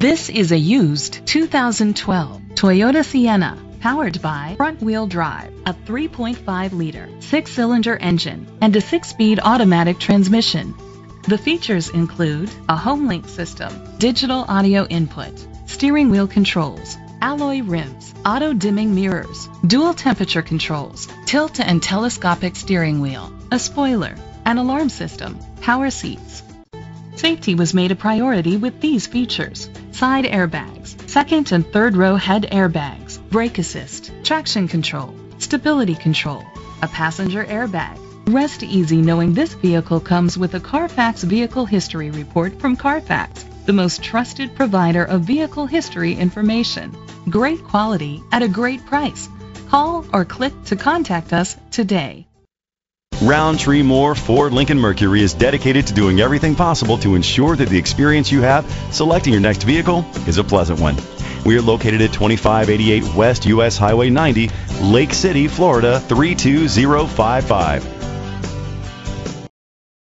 This is a used 2012 Toyota Sienna, powered by front-wheel drive, a 3.5-liter, 6-cylinder engine, and a 6-speed automatic transmission. The features include a HomeLink system, digital audio input, steering wheel controls, alloy rims, auto-dimming mirrors, dual temperature controls, tilt and telescopic steering wheel, a spoiler, an alarm system, power seats. Safety was made a priority with these features: side airbags, second and third row head airbags, brake assist, traction control, stability control, a passenger airbag. Rest easy knowing this vehicle comes with a Carfax Vehicle History Report from Carfax, the most trusted provider of vehicle history information. Great quality at a great price. Call or click to contact us today. Round Tree Moore Ford Lincoln Mercury is dedicated to doing everything possible to ensure that the experience you have selecting your next vehicle is a pleasant one. We are located at 2588 West US Highway 90, Lake City, Florida 32055.